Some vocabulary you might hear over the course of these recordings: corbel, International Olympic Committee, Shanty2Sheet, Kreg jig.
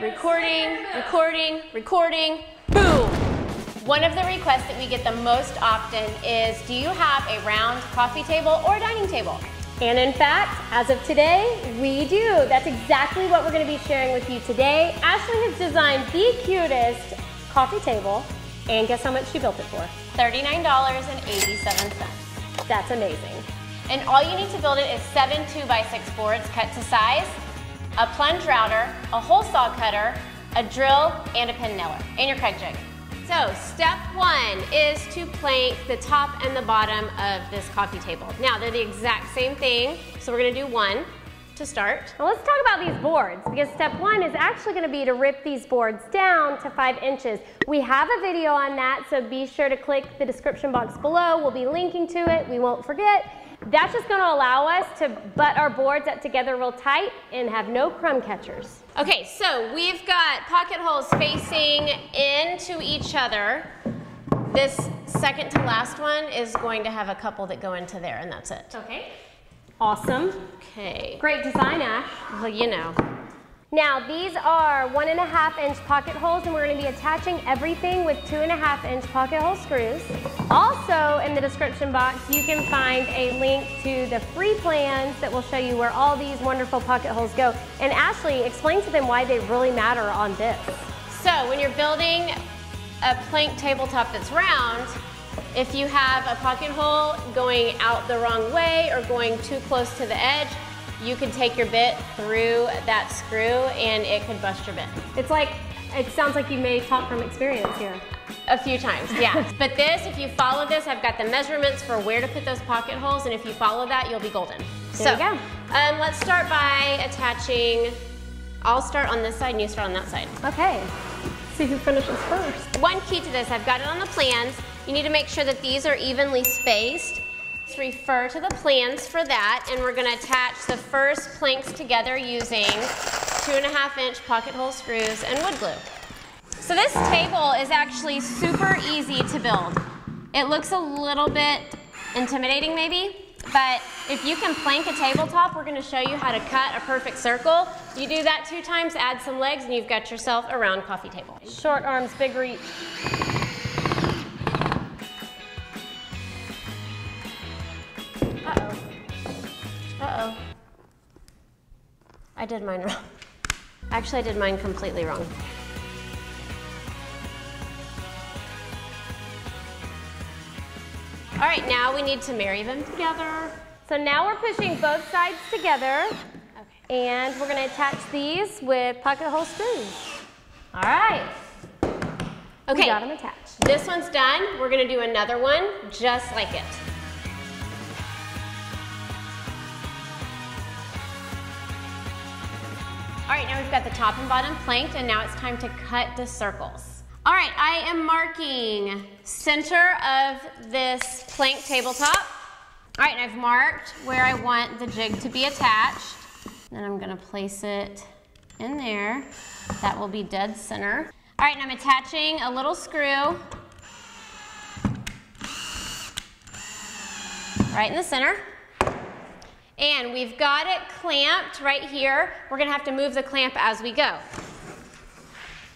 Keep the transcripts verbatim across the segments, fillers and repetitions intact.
recording, recording, recording, boom. One of the requests that we get the most often is, do you have a round coffee table or dining table? And in fact, as of today, we do. That's exactly what we're gonna be sharing with you today. Ashley has designed the cutest coffee table, and guess how much she built it for? thirty-nine dollars and eighty-seven cents. That's amazing. And all you need to build it is seven two by six boards cut to size, a plunge router, a hole saw cutter, a drill, and a pin nailer, and your Kreg jig. So step one is to plank the top and the bottom of this coffee table. Now they're the exact same thing, so we're gonna do one to start. Well, let's talk about these boards, because step one is actually gonna be to rip these boards down to five inches. We have a video on that, so be sure to click the description box below. We'll be linking to it, we won't forget. That's just gonna allow us to butt our boards up together real tight and have no crumb catchers. Okay, so we've got pocket holes facing into each other. This second to last one is going to have a couple that go into there, and that's it. Okay. Awesome. Okay. Great design, Ash. Well, you know. Now, these are one and a half inch pocket holes, and we're gonna be attaching everything with two and a half inch pocket hole screws. Also, in the description box, you can find a link to the free plans that will show you where all these wonderful pocket holes go. And Ashley, explain to them why they really matter on this. So, when you're building a plank tabletop that's round, if you have a pocket hole going out the wrong way or going too close to the edge, you could take your bit through that screw and it could bust your bit. It's like, it sounds like you may talk from experience here. A few times, yeah. But this, if you follow this, I've got the measurements for where to put those pocket holes, and if you follow that, you'll be golden. There so, you go. Um, let's start by attaching, I'll start on this side and you start on that side. Okay, see who finishes first. One key to this, I've got it on the plans. You need to make sure that these are evenly spaced. Let's refer to the plans for that, and we're gonna attach the first planks together using two and a half inch pocket hole screws and wood glue. So this table is actually super easy to build. It looks a little bit intimidating maybe, but if you can plank a tabletop, we're gonna show you how to cut a perfect circle. You do that two times, add some legs, and you've got yourself a round coffee table. Short arms, big reach. Uh-oh. Uh-oh. I did mine wrong. Actually, I did mine completely wrong. All right, now we need to marry them together. So now we're pushing both sides together. Okay. And we're gonna attach these with pocket hole screws. All right. Okay. We got them attached. This one's done. We're gonna do another one just like it. All right, now we've got the top and bottom planked, and now it's time to cut the circles. All right, I am marking center of this plank tabletop. All right, and I've marked where I want the jig to be attached. Then I'm gonna place it in there. That will be dead center. All right, and I'm attaching a little screw right in the center. And we've got it clamped right here. We're gonna have to move the clamp as we go.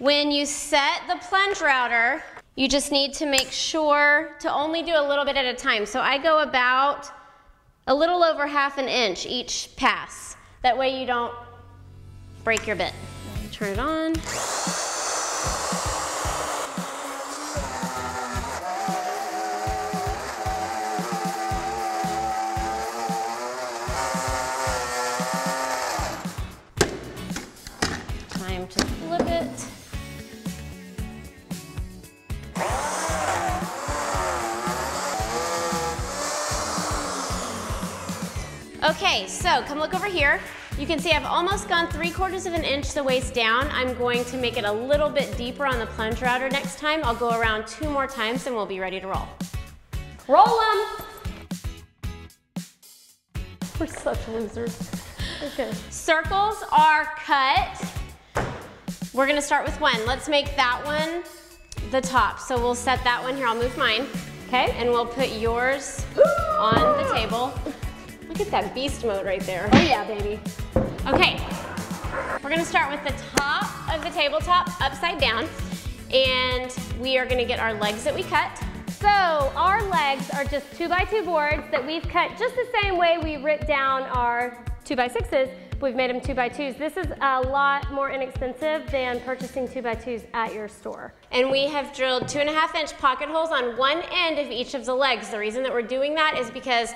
When you set the plunge router, you just need to make sure to only do a little bit at a time. So I go about a little over half an inch each pass. That way you don't break your bit. Turn it on. Okay, so come look over here. You can see I've almost gone three quarters of an inch the waist down. I'm going to make it a little bit deeper on the plunge router next time. I'll go around two more times and we'll be ready to roll. Roll them! We're such losers. Okay. Circles are cut. We're gonna start with one. Let's make that one the top. So we'll set that one here. I'll move mine. Okay. And we'll put yours on the table. Look at that beast mode right there. Oh yeah, baby. Okay. We're gonna start with the top of the tabletop upside down, and we are gonna get our legs that we cut. So our legs are just two by two boards that we've cut just the same way we ripped down our two by sixes. We've made them two by twos. This is a lot more inexpensive than purchasing two by twos at your store. And we have drilled two and a half inch pocket holes on one end of each of the legs. The reason that we're doing that is because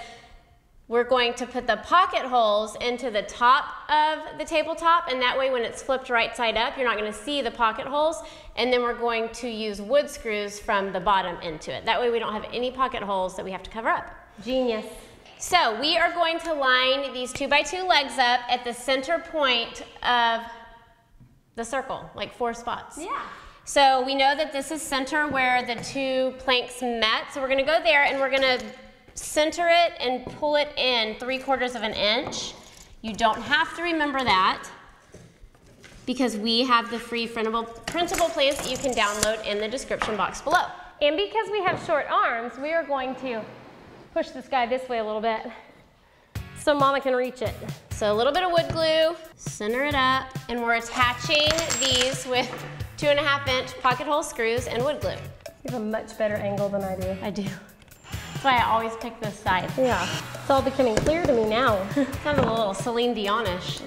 we're going to put the pocket holes into the top of the tabletop, and that way when it's flipped right side up, you're not gonna see the pocket holes, and then we're going to use wood screws from the bottom into it. That way we don't have any pocket holes that we have to cover up. Genius. So we are going to line these two by two legs up at the center point of the circle, like four spots. Yeah. So we know that this is center where the two planks met, so we're gonna go there and we're gonna center it and pull it in three quarters of an inch. You don't have to remember that because we have the free printable, printable plans that you can download in the description box below. And because we have short arms, we are going to push this guy this way a little bit so Mama can reach it. So a little bit of wood glue, center it up, and we're attaching these with two and a half inch pocket hole screws and wood glue. You have a much better angle than I do. I do. That's why I always pick this side. Yeah, it's all becoming clear to me now. Sounds a little Celine Dion-ish.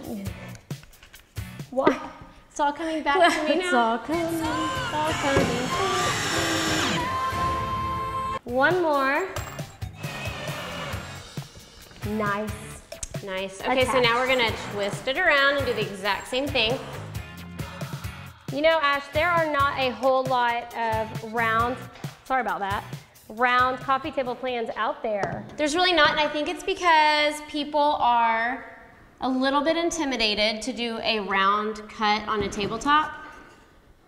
What? It's all coming back to me now. It's all coming, it's all coming. One more. Nice. Nice. Okay, attach. So now we're gonna twist it around and do the exact same thing. You know, Ash, there are not a whole lot of round, sorry about that, round coffee table plans out there. There's really not, and I think it's because people are a little bit intimidated to do a round cut on a tabletop.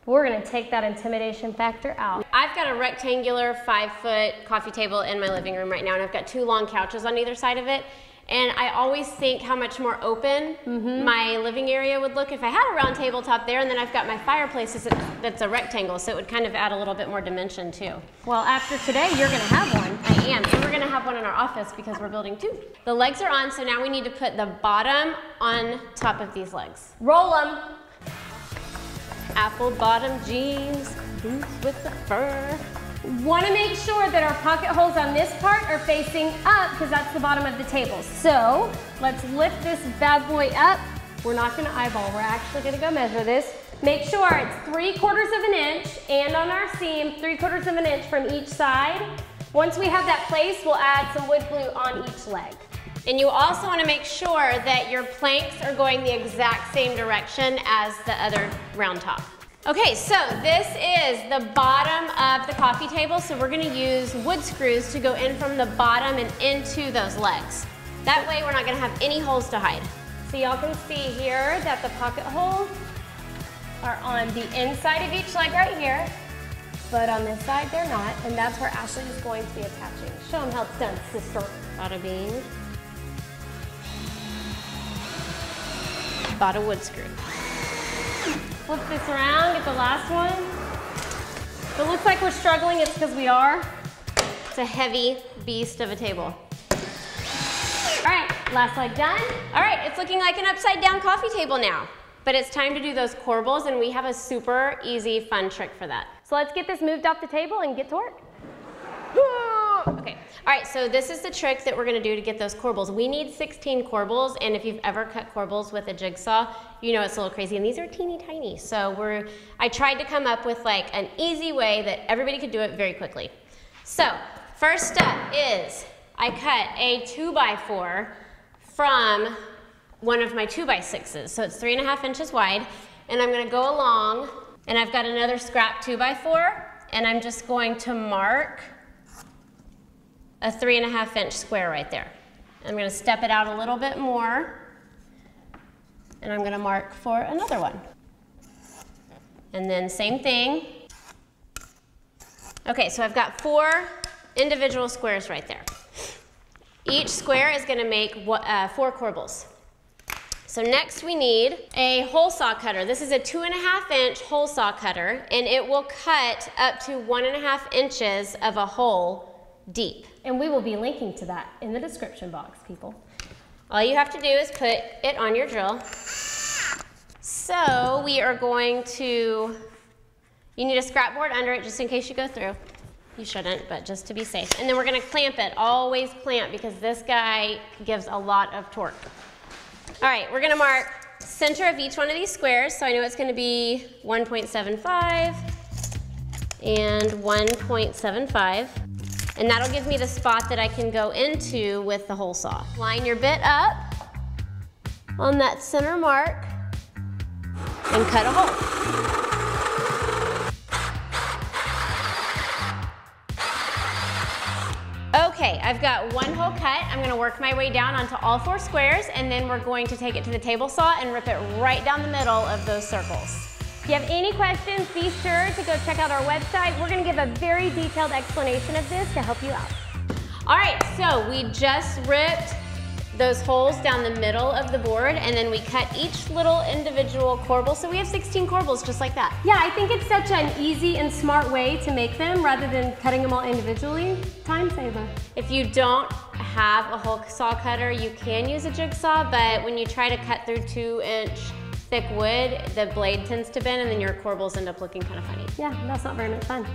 We're gonna take that intimidation factor out. I've got a rectangular five foot coffee table in my living room right now, and I've got two long couches on either side of it. And I always think how much more open mm-hmm. my living area would look if I had a round tabletop there, and then I've got my fireplace that's a rectangle, so it would kind of add a little bit more dimension too. Well, after today, you're gonna have one. I am, and we're gonna have one in our office because we're building two. The legs are on, so now we need to put the bottom on top of these legs. Roll them. Apple bottom jeans, boots with the fur. Want to make sure that our pocket holes on this part are facing up because that's the bottom of the table. So let's lift this bad boy up. We're not going to eyeball. We're actually going to go measure this. Make sure it's three quarters of an inch, and on our seam, three quarters of an inch from each side. Once we have that place, we'll add some wood glue on each leg. And you also want to make sure that your planks are going the exact same direction as the other round top. Okay, so this is the bottom of the coffee table, so we're gonna use wood screws to go in from the bottom and into those legs. That way we're not gonna have any holes to hide. So y'all can see here that the pocket holes are on the inside of each leg right here, but on this side they're not, and that's where Ashley is going to be attaching. Show them how it's done, sister. Bada bing. Bada wood screw. Flip this around, get the last one. If it looks like we're struggling, it's because we are. It's a heavy beast of a table. All right, last leg done. All right, it's looking like an upside down coffee table now, but it's time to do those corbels, and we have a super easy, fun trick for that. So let's get this moved off the table and get to work. Okay, all right, so this is the trick that we're gonna do to get those corbels. We need sixteen corbels, and if you've ever cut corbels with a jigsaw, you know it's a little crazy, and these are teeny tiny. So we're, I tried to come up with like an easy way that everybody could do it very quickly. So first step is I cut a two by four from one of my two by sixes. So it's three and a half inches wide, and I'm gonna go along, and I've got another scrap two by four, and I'm just going to mark a three and a half inch square right there. I'm gonna step it out a little bit more, and I'm gonna mark for another one. And then same thing. Okay, so I've got four individual squares right there. Each square is gonna make uh, four corbels. So next we need a hole saw cutter. This is a two and a half inch hole saw cutter, and it will cut up to one and a half inches of a hole deep. And we will be linking to that in the description box, people. All you have to do is put it on your drill. So we are going to, you need a scrap board under it just in case you go through. You shouldn't, but just to be safe. And then we're gonna clamp it, always clamp, because this guy gives a lot of torque. All right, we're gonna mark center of each one of these squares. So I know it's gonna be one point seven five and one point seven five. And that'll give me the spot that I can go into with the hole saw. Line your bit up on that center mark and cut a hole. Okay, I've got one hole cut. I'm gonna work my way down onto all four squares, and then we're going to take it to the table saw and rip it right down the middle of those circles. If you have any questions, be sure to go check out our website. We're gonna give a very detailed explanation of this to help you out. All right, so we just ripped those holes down the middle of the board, and then we cut each little individual corbel. So we have sixteen corbels just like that. Yeah, I think it's such an easy and smart way to make them rather than cutting them all individually. Time saver. If you don't have a hole saw cutter, you can use a jigsaw, but when you try to cut through two inch thick wood, the blade tends to bend and then your corbels end up looking kind of funny. Yeah, that's not very much fun.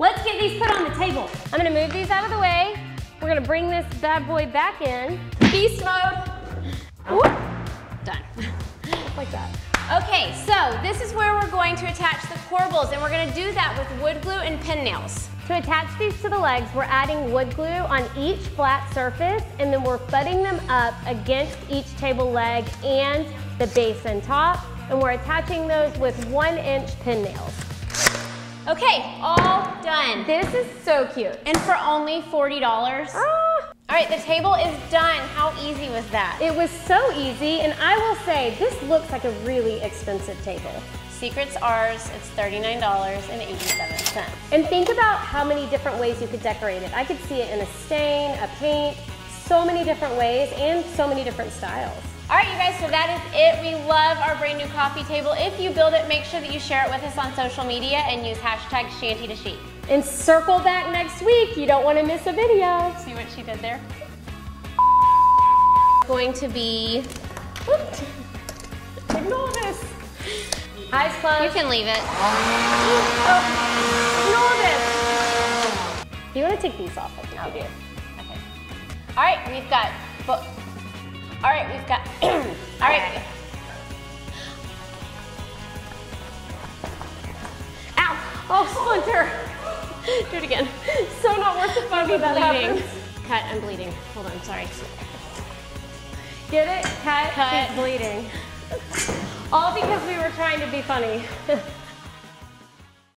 Let's get these put on the table. I'm gonna move these out of the way. We're gonna bring this bad boy back in. Beast mode. Whoop. Done. Like that. Okay, so this is where we're going to attach the corbels, and we're gonna do that with wood glue and pin nails. To attach these to the legs, we're adding wood glue on each flat surface, and then we're butting them up against each table leg and the base and top, and we're attaching those with one inch pin nails. Okay, all done. This is so cute. And for only forty dollars. Ah. All right, the table is done. How easy was that? It was so easy, and I will say, this looks like a really expensive table. Secret's ours, it's thirty-nine dollars and eighty-seven cents. And think about how many different ways you could decorate it. I could see it in a stain, a paint, so many different ways, and so many different styles. All right, you guys, so that is it. We love our brand new coffee table. If you build it, make sure that you share it with us on social media and use hashtag Shanty to Sheet. And circle back next week. You don't want to miss a video. See what she did there? Going to be, whoops, ignore this. Eyes closed. You can leave it. Oh, ignore this. You want to take these off? I think I do. Okay. All right, we've got books. All right, we've got, all right. Ow, oh, splinter. Do it again. So not worth the fun with that bleeding. Cut, I'm bleeding. Hold on, sorry. Get it? Cut, Cut. Keep bleeding. All because we were trying to be funny.